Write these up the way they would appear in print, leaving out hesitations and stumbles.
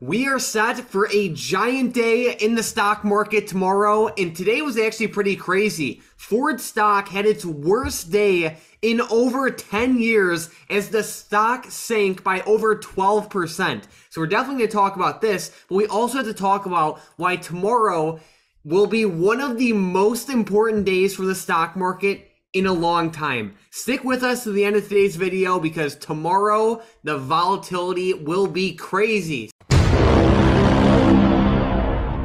We are set for a giant day in the stock market tomorrow, and today was actually pretty crazy. Ford stock had its worst day in over 10 years as the stock sank by over 12%. So we're definitely going to talk about this, but we also have to talk about why tomorrow will be one of the most important days for the stock market in a long time. Stick with us to the end of today's video because tomorrow the volatility will be crazy.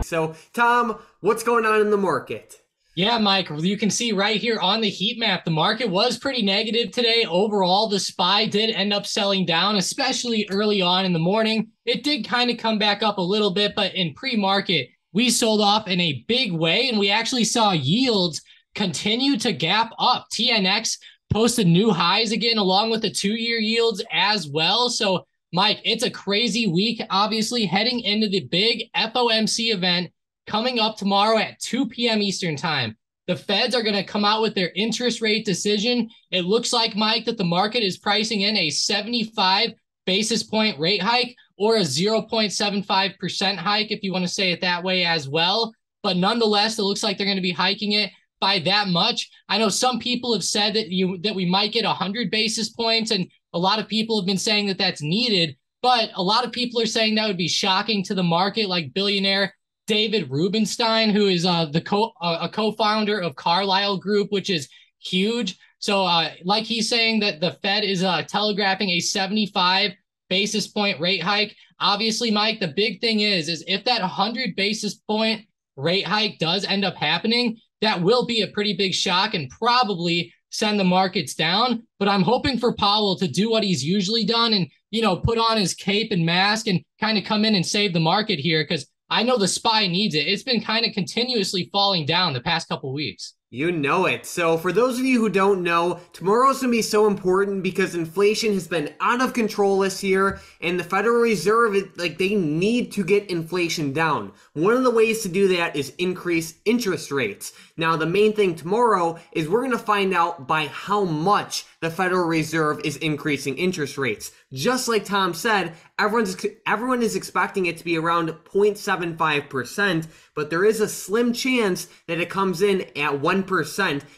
So, Tom, what's going on in the market? Yeah, Mike, you can see right here on the heat map, the market was pretty negative today. Overall, the SPY did end up selling down, especially early on in the morning. It did kind of come back up a little bit, but in pre-market, we sold off in a big way, and we actually saw yields continue to gap up. TNX posted new highs again, along with the two-year yields as well. So, Mike, it's a crazy week, obviously, heading into the big FOMC event coming up tomorrow at 2 p.m. Eastern time. The Feds are going to come out with their interest rate decision. It looks like, Mike, that the market is pricing in a 75 basis point rate hike or a 0.75% hike, if you want to say it that way as well. But nonetheless, it looks like they're going to be hiking it by that much. I know some people have said that we might get 100 basis points, and a lot of people have been saying that that's needed, but a lot of people are saying that would be shocking to the market, like billionaire David Rubenstein, who is a co-founder of Carlyle Group, which is huge. So like he's saying that the Fed is telegraphing a 75 basis point rate hike. Obviously, Mike, the big thing is if that 100 basis point rate hike does end up happening, that will be a pretty big shock and probably send the markets down, but I'm hoping for Powell to do what he's usually done and, you know, put on his cape and mask and kind of come in and save the market here because I know the SPY needs it. It's been kind of continuously falling down the past couple weeks. You know it. So for those of you who don't know, tomorrow's going to be so important because inflation has been out of control this year, and the Federal Reserve, they need to get inflation down. One of the ways to do that is increase interest rates. Now, the main thing tomorrow is we're going to find out by how much the Federal Reserve is increasing interest rates. Just like Tom said, everyone is expecting it to be around 0.75%, but there is a slim chance that it comes in at 1%.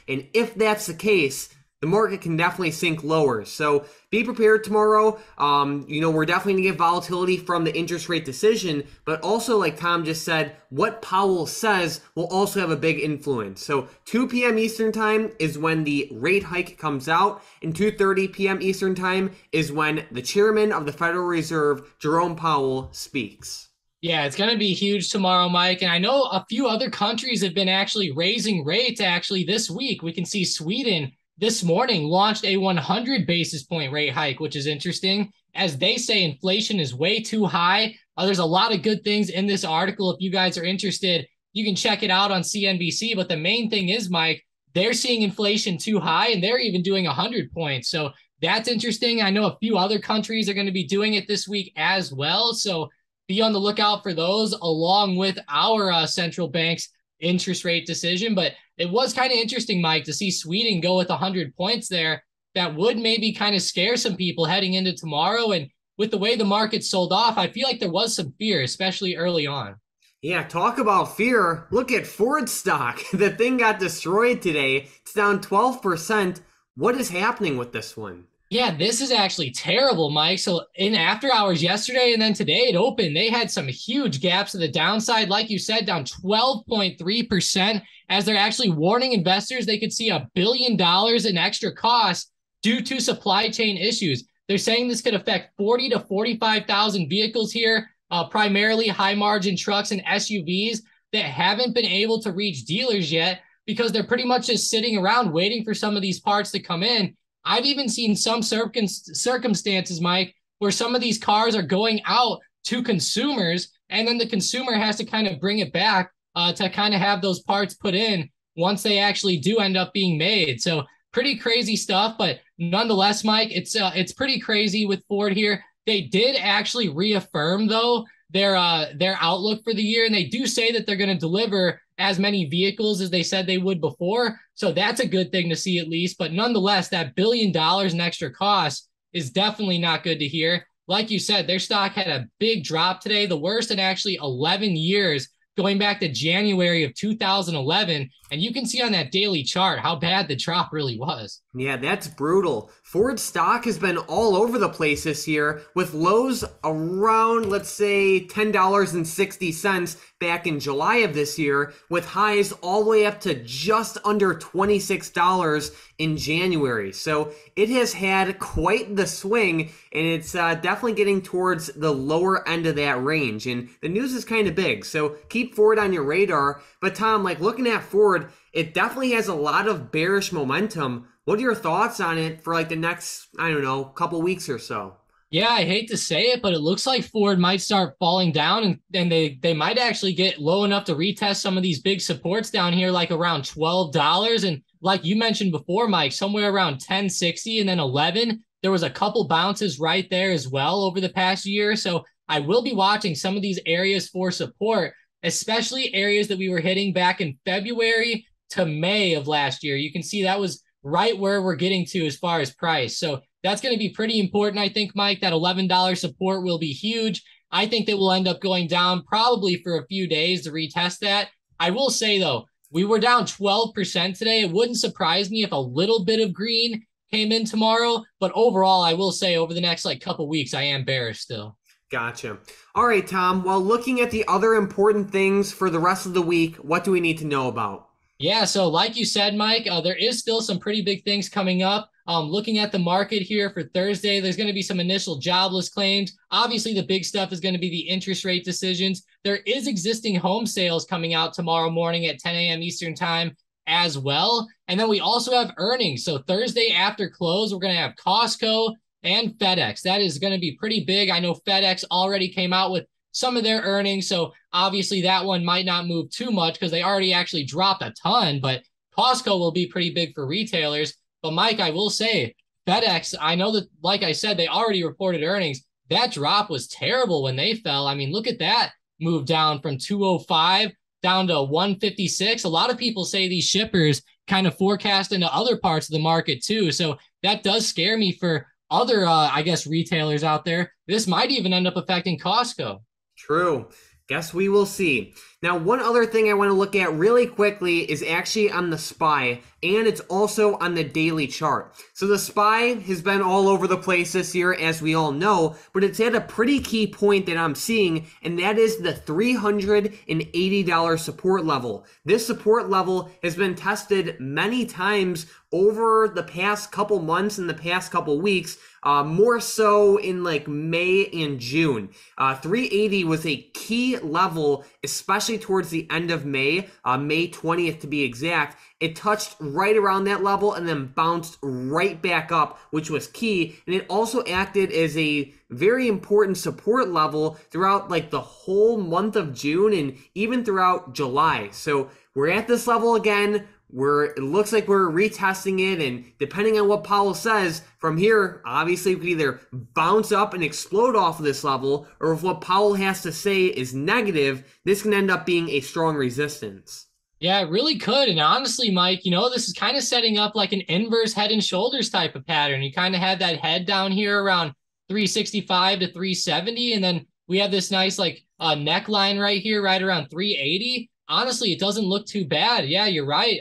And if that's the case, the market can definitely sink lower. So be prepared tomorrow. We're definitely going to get volatility from the interest rate decision, but also, like Tom just said, what Powell says will also have a big influence. So 2 p.m. Eastern time is when the rate hike comes out, and 2:30 p.m. Eastern time is when the chairman of the Federal Reserve, Jerome Powell, speaks. Yeah, it's going to be huge tomorrow, Mike. And I know a few other countries have been actually raising rates actually this week. We can see Sweden this morning launched a 100 basis point rate hike, which is interesting. As they say, inflation is way too high. There's a lot of good things in this article. If you guys are interested, you can check it out on CNBC. But the main thing is, Mike, they're seeing inflation too high and they're even doing 100 points. So that's interesting. I know a few other countries are going to be doing it this week as well. So be on the lookout for those along with our central bank's interest rate decision. But it was kind of interesting, Mike, to see Sweden go with 100 points there. That would maybe kind of scare some people heading into tomorrow. And with the way the market sold off, I feel like there was some fear, especially early on. Yeah, talk about fear. Look at Ford stock. The thing got destroyed today. It's down 12%. What is happening with this one? Yeah, this is actually terrible, Mike. So in after hours yesterday and then today it opened, they had some huge gaps to the downside. Like you said, down 12.3% as they're actually warning investors they could see $1 billion in extra costs due to supply chain issues. They're saying this could affect 40 to 45,000 vehicles here, primarily high margin trucks and SUVs that haven't been able to reach dealers yet because they're pretty much just sitting around waiting for some of these parts to come in. I've even seen some circumstances, Mike, where some of these cars are going out to consumers, and then the consumer has to kind of bring it back to kind of have those parts put in once they actually do end up being made. So pretty crazy stuff, but nonetheless, Mike, it's pretty crazy with Ford here. They did actually reaffirm, though, their outlook for the year, and they do say that they're going to deliver as many vehicles as they said they would before. So that's a good thing to see at least. But nonetheless, that $1 billion in extra costs is definitely not good to hear. like you said, their stock had a big drop today, the worst in actually 11 years, going back to January of 2011. And you can see on that daily chart how bad the drop really was. Yeah, that's brutal. Ford stock has been all over the place this year, with lows around, let's say, $10.60 back in July of this year, with highs all the way up to just under $26 in January. So it has had quite the swing, and it's definitely getting towards the lower end of that range. And the news is kind of big, so keep Ford on your radar. But Tom, like looking at Ford, it definitely has a lot of bearish momentum. What are your thoughts on it for like the next, I don't know, couple weeks or so? Yeah, I hate to say it, but it looks like Ford might start falling down, and they might actually get low enough to retest some of these big supports down here, like around $12. And like you mentioned before, Mike, somewhere around 1060 and then 11, there was a couple bounces right there as well over the past year. So I will be watching some of these areas for support, especially areas that we were hitting back in February to May of last year. You can see that was right where we're getting to as far as price. So that's going to be pretty important, I think, Mike. That $11 support will be huge. I think that will end up going down probably for a few days to retest that. I will say, though, we were down 12% today. It wouldn't surprise me if a little bit of green came in tomorrow. But overall, I will say over the next like couple weeks, I am bearish still. Gotcha. All right, Tom, while looking at the other important things for the rest of the week, what do we need to know about? Yeah, so like you said, Mike, there is still some pretty big things coming up. Looking at the market here for Thursday, there's going to be some initial jobless claims. Obviously, the big stuff is going to be the interest rate decisions. There is existing home sales coming out tomorrow morning at 10 a.m. Eastern time as well. And then we also have earnings. So Thursday after close, we're going to have Costco and FedEx. That is going to be pretty big. I know FedEx already came out with some of their earnings, so obviously that one might not move too much because they already actually dropped a ton, but Costco will be pretty big for retailers. But Mike, I will say, FedEx, I know that, like I said, they already reported earnings. That drop was terrible when they fell. I mean, look at that move down from 205 down to 156. A lot of people say these shippers kind of forecast into other parts of the market too, so that does scare me for other, I guess, retailers out there. This might even end up affecting Costco. True. Guess we will see. Now, one other thing I want to look at really quickly is actually on the SPY, and it's also on the daily chart. So the SPY has been all over the place this year, as we all know, but it's at a pretty key point that I'm seeing, and that is the $380 support level. This support level has been tested many times over the past couple months and the past couple weeks, more so in like May and June. 380 was a key level, especially towards the end of May, May 20th to be exact. It touched right around that level and then bounced right back up, which was key. And it also acted as a very important support level throughout like the whole month of June and even throughout July. So we're at this level again. It looks like we're retesting it, and depending on what Powell says, from here, obviously, we could either bounce up and explode off of this level, or if what Powell has to say is negative, this can end up being a strong resistance. Yeah, it really could, and honestly, Mike, you know, this is kind of setting up like an inverse head and shoulders type of pattern. You kind of had that head down here around 365 to 370, and then we have this nice like neckline right here, right around 380. Honestly, it doesn't look too bad. Yeah, you're right.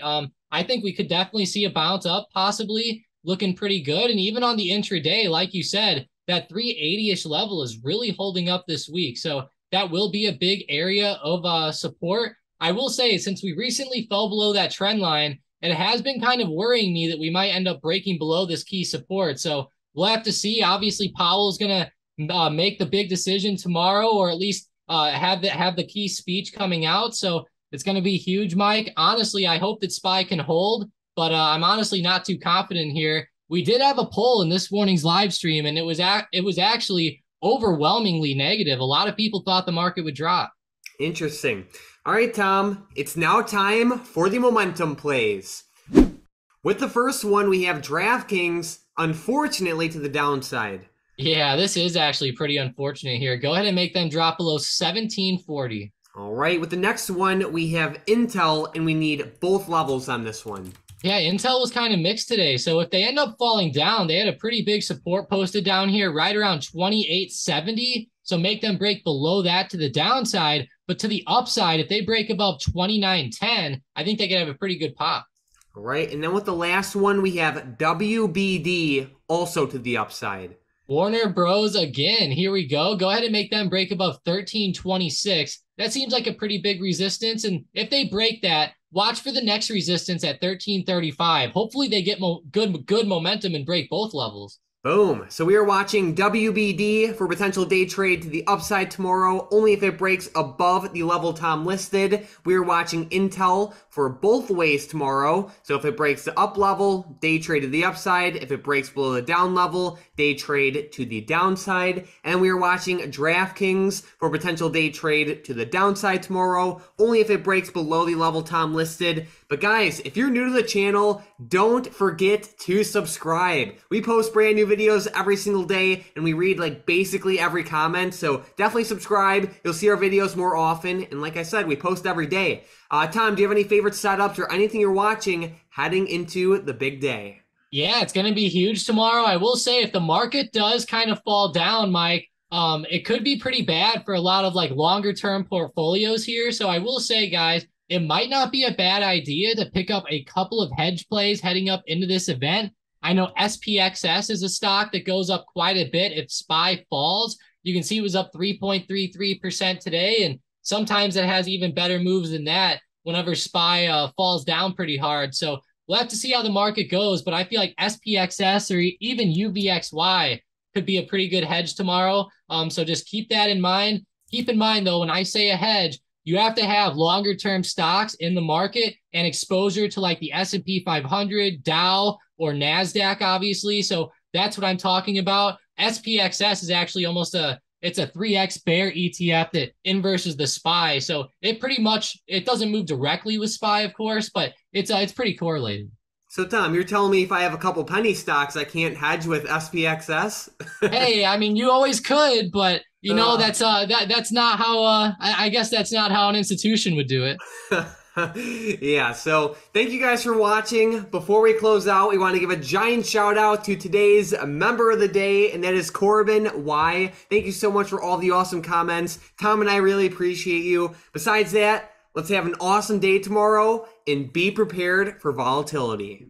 I think we could definitely see a bounce up, possibly looking pretty good. And even on the intraday, like you said, that 380-ish level is really holding up this week. So that will be a big area of support. I will say, since we recently fell below that trend line, it has been kind of worrying me that we might end up breaking below this key support. So we'll have to see. Obviously, Powell's going to make the big decision tomorrow, or at least have the key speech coming out. So it's going to be huge, Mike. Honestly, I hope that SPY can hold, but I'm honestly not too confident here. We did have a poll in this morning's live stream, and it was actually overwhelmingly negative. A lot of people thought the market would drop. Interesting. All right, Tom, it's now time for the momentum plays. With the first one, we have DraftKings, unfortunately, to the downside. Yeah, this is actually pretty unfortunate here. Go ahead and make them drop below 1740. All right, with the next one, we have Intel, and we need both levels on this one. Yeah, Intel was kind of mixed today. So if they end up falling down, they had a pretty big support posted down here right around 2870. So make them break below that to the downside. But to the upside, if they break above 2910, I think they could have a pretty good pop. All right. And then with the last one, we have WBD also to the upside. Warner Bros. Again. Here we go. Go ahead and make them break above 1326. That seems like a pretty big resistance. And if they break that, watch for the next resistance at 1335. Hopefully they get good momentum and break both levels. Boom. So we are watching WBD for potential day trade to the upside tomorrow, only if it breaks above the level Tom listed. We are watching Intel for both ways tomorrow. So if it breaks the up level, day trade to the upside. If it breaks below the down level, day trade to the downside. And we are watching DraftKings for potential day trade to the downside tomorrow, only if it breaks below the level Tom listed. But guys, if you're new to the channel, don't forget to subscribe. We post brand new videos every single day, and we read like basically every comment. So definitely subscribe. You'll see our videos more often. And like I said, we post every day. Tom, do you have any favorite setups or anything you're watching heading into the big day? Yeah, it's going to be huge tomorrow. I will say if the market does kind of fall down, Mike, it could be pretty bad for a lot of like longer term portfolios here. So I will say, guys, it might not be a bad idea to pick up a couple of hedge plays heading up into this event. I know SPXS is a stock that goes up quite a bit if SPY falls. You can see it was up 3.33% today, and sometimes it has even better moves than that whenever SPY falls down pretty hard. So we'll have to see how the market goes, but I feel like SPXS or even UVXY could be a pretty good hedge tomorrow. So just keep that in mind. Keep in mind, though, when I say a hedge, you have to have longer term stocks in the market and exposure to like the S&P 500, Dow, or NASDAQ, obviously. So that's what I'm talking about. SPXS is actually almost it's a 3X bear ETF that inverses the SPY. So it pretty much, it doesn't move directly with SPY, of course, but it's pretty correlated. So Tom, you're telling me if I have a couple penny stocks, I can't hedge with SPXS? Hey, I mean, you always could, but you know, that's not how, I guess that's not how an institution would do it. Yeah, so thank you guys for watching. Before we close out, we want to give a giant shout out to today's member of the day, and that is Corbin Y. Thank you so much for all the awesome comments. Tom and I really appreciate you. Besides that, let's have an awesome day tomorrow and be prepared for volatility.